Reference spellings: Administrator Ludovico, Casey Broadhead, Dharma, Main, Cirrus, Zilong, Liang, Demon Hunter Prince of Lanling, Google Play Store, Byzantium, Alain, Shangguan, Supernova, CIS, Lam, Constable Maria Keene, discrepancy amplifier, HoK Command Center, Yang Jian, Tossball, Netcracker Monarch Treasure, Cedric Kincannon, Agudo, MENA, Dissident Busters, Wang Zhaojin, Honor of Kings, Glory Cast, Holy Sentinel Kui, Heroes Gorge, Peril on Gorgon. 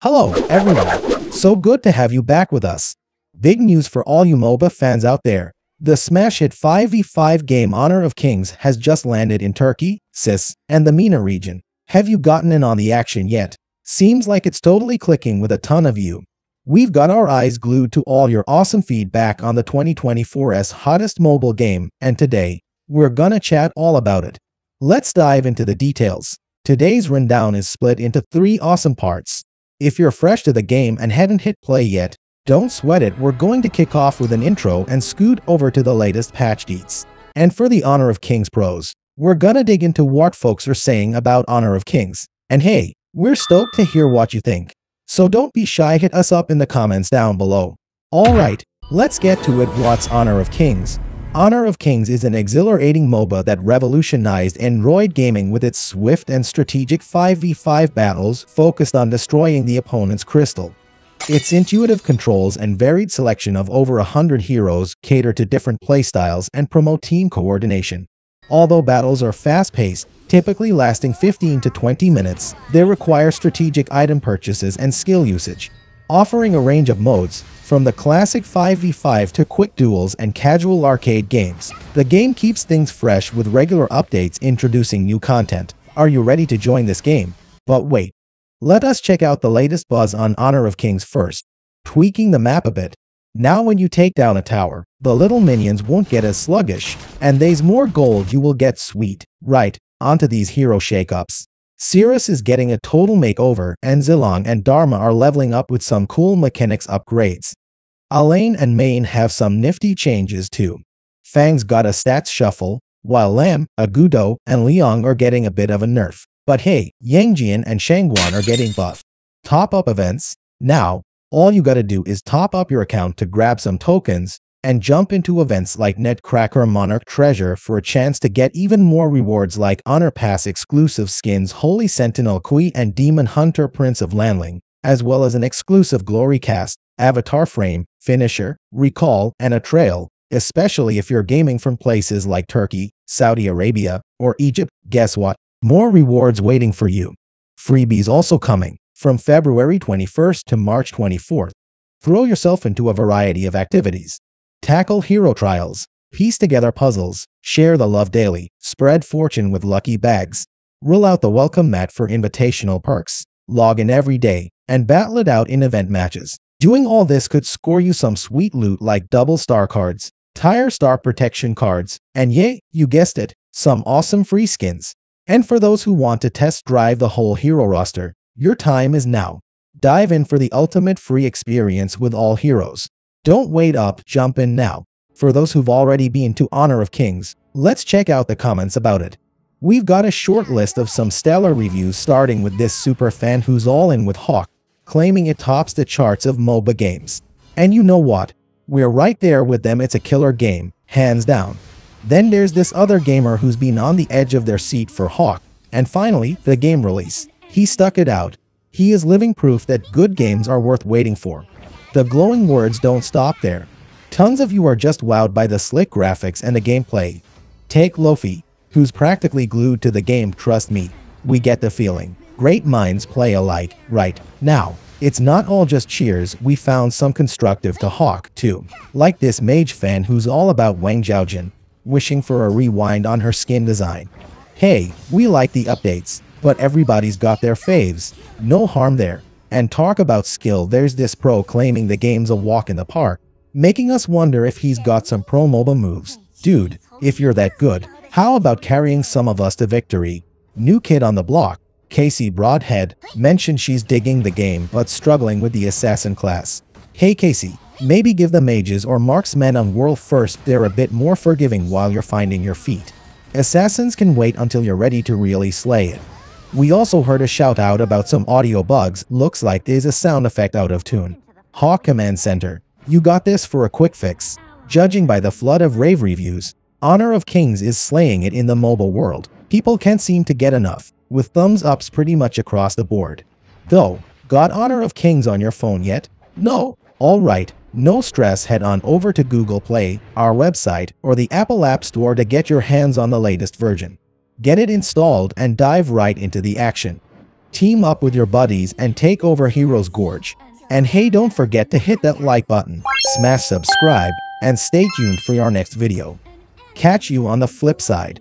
Hello, everyone. So good to have you back with us. Big news for all you MOBA fans out there. The smash hit 5v5 game Honor of Kings has just landed in Turkey, CIS, and the MENA region. Have you gotten in on the action yet? Seems like it's totally clicking with a ton of you. We've got our eyes glued to all your awesome feedback on the 2024's hottest mobile game, and today, we're gonna chat all about it. Let's dive into the details. Today's rundown is split into three awesome parts. If you're fresh to the game and haven't hit play yet, don't sweat it, we're going to kick off with an intro and scoot over to the latest patch deets. And for the Honor of Kings pros, we're gonna dig into what folks are saying about Honor of Kings. And hey, we're stoked to hear what you think. So don't be shy, hit us up in the comments down below. Alright, let's get to it. What's Honor of Kings? Honor of Kings is an exhilarating MOBA that revolutionized Android gaming with its swift and strategic 5v5 battles focused on destroying the opponent's crystal. Its intuitive controls and varied selection of over 100 heroes cater to different playstyles and promote team coordination. Although battles are fast-paced, typically lasting 15 to 20 minutes, they require strategic item purchases and skill usage. Offering a range of modes, from the classic 5v5 to quick duels and casual arcade games, the game keeps things fresh with regular updates introducing new content. Are you ready to join this game? But wait. Let us check out the latest buzz on Honor of Kings first. Tweaking the map a bit. Now when you take down a tower, the little minions won't get as sluggish, and there's more gold you will get. Sweet. Right, onto these hero shakeups. Cirrus is getting a total makeover, and Zilong and Dharma are leveling up with some cool mechanics upgrades. Alain and Main have some nifty changes too. Fang's got a stats shuffle, while Lam, Agudo, and Liang are getting a bit of a nerf. But hey, Yang Jian and Shangguan are getting buffed. Top up events. Now, all you gotta do is top up your account to grab some tokens, and jump into events like Netcracker Monarch Treasure for a chance to get even more rewards like Honor Pass exclusive skins Holy Sentinel Kui and Demon Hunter Prince of Lanling, as well as an exclusive Glory Cast, Avatar Frame, Finisher, Recall, and a Trail, especially if you're gaming from places like Turkey, Saudi Arabia, or Egypt. Guess what? More rewards waiting for you. Freebies also coming, from February 21st to March 24th. Throw yourself into a variety of activities. Tackle hero trials, piece together puzzles, share the love daily, spread fortune with lucky bags, roll out the welcome mat for invitational perks, log in every day, and battle it out in event matches. Doing all this could score you some sweet loot like double star cards, tire star protection cards, and yay, you guessed it, some awesome free skins. And for those who want to test drive the whole hero roster, your time is now. Dive in for the ultimate free experience with all heroes. Don't wait up, jump in now. For those who've already been to Honor of Kings, let's check out the comments about it. We've got a short list of some stellar reviews, starting with this super fan who's all in with HoK, claiming it tops the charts of MOBA games. And you know what? We're right there with them, it's a killer game, hands down. Then there's this other gamer who's been on the edge of their seat for HoK. And finally, the game release. He stuck it out. He is living proof that good games are worth waiting for. The glowing words don't stop there. Tons of you are just wowed by the slick graphics and the gameplay. Take Lofi, who's practically glued to the game. Trust me, we get the feeling. Great minds play alike, right? Now, it's not all just cheers, we found some constructive to HoK too. Like this mage fan who's all about Wang Zhaojin, wishing for a rewind on her skin design. Hey, we like the updates, but everybody's got their faves. No harm there. And talk about skill, there's this pro claiming the game's a walk in the park, making us wonder if he's got some pro MOBA moves. Dude, if you're that good, how about carrying some of us to victory? New kid on the block, Casey Broadhead, mentioned she's digging the game but struggling with the assassin class. Hey Casey, maybe give the mages or marksmen a whirl first, they're a bit more forgiving while you're finding your feet. Assassins can wait until you're ready to really slay it. We also heard a shout out about some audio bugs, looks like there's a sound effect out of tune. HoK Command Center, you got this for a quick fix. Judging by the flood of rave reviews, Honor of Kings is slaying it in the mobile world. People can't seem to get enough, with thumbs ups pretty much across the board. Though, got Honor of Kings on your phone yet? No? Alright, no stress, head on over to Google Play, our website, or the Apple App Store to get your hands on the latest version. Get it installed and dive right into the action. Team up with your buddies and take over Heroes Gorge. And hey, don't forget to hit that like button, smash subscribe, and stay tuned for our next video. Catch you on the flip side.